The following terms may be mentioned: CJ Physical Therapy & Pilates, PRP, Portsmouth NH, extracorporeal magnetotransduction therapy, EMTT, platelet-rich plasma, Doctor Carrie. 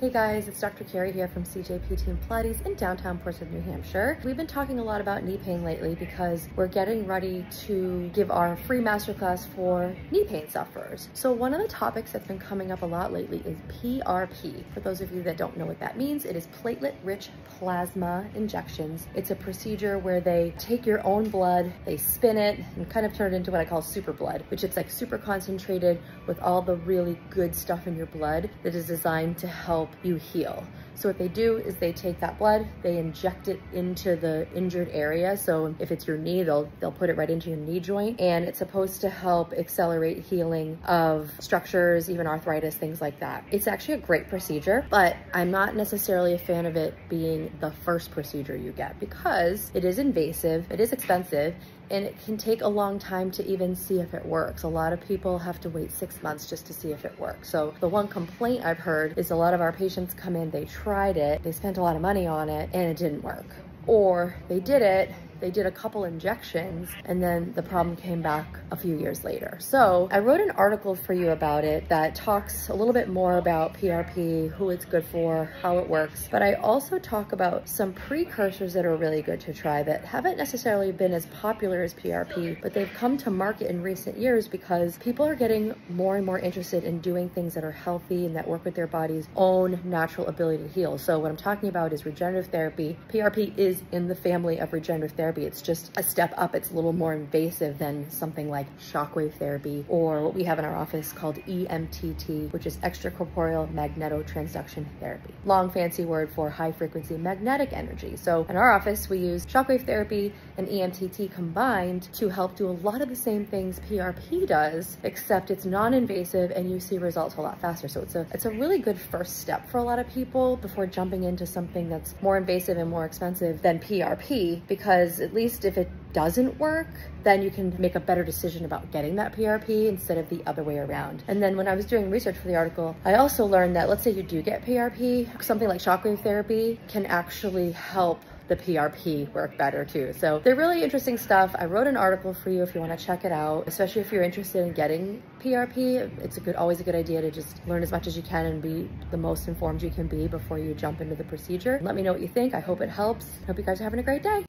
Hey guys, it's Dr. Carrie here from CJ PT and Pilates in downtown Portsmouth, New Hampshire. We've been talking a lot about knee pain lately because we're getting ready to give our free masterclass for knee pain sufferers. So one of the topics that's been coming up a lot lately is PRP. For those of you that don't know what that means, it is platelet-rich plasma injections. It's a procedure where they take your own blood, they spin it, and kind of turn it into what I call super blood, which it's like super concentrated with all the really good stuff in your blood that is designed to help you heal. So what they do is they take that blood, they inject it into the injured area. So if it's your knee, they'll put it right into your knee joint, and it's supposed to help accelerate healing of structures, even arthritis, things like that. It's actually a great procedure, but I'm not necessarily a fan of it being the first procedure you get because it is invasive, it is expensive, and it can take a long time to even see if it works. A lot of people have to wait 6 months just to see if it works. So the one complaint I've heard is a lot of our patients come in, they tried it, they spent a lot of money on it, and it didn't work. Or they did it, they did a couple injections, and then the problem came back a few years later. So I wrote an article for you about it that talks a little bit more about PRP, who it's good for, how it works, but I also talk about some precursors that are really good to try that haven't necessarily been as popular as PRP, but they've come to market in recent years because people are getting more and more interested in doing things that are healthy and that work with their body's own natural ability to heal. So what I'm talking about is regenerative therapy. PRP is in the family of regenerative therapy. It's just a step up. It's a little more invasive than something like shockwave therapy or what we have in our office called EMTT, which is extracorporeal magnetotransduction therapy. Long fancy word for high frequency magnetic energy. So in our office, we use shockwave therapy and EMTT combined to help do a lot of the same things PRP does, except it's non-invasive and you see results a lot faster. So it's a really good first step for a lot of people before jumping into something that's more invasive and more expensive than PRP, because at least if it doesn't work, then you can make a better decision about getting that PRP instead of the other way around. And then when I was doing research for the article, I also learned that let's say you do get PRP, something like shockwave therapy can actually help the PRP work better too. So they're really interesting stuff. I wrote an article for you if you want to check it out, especially if you're interested in getting PRP. It's always a good idea to just learn as much as you can and be the most informed you can be before you jump into the procedure. Let me know what you think. I hope it helps. Hope you guys are having a great day.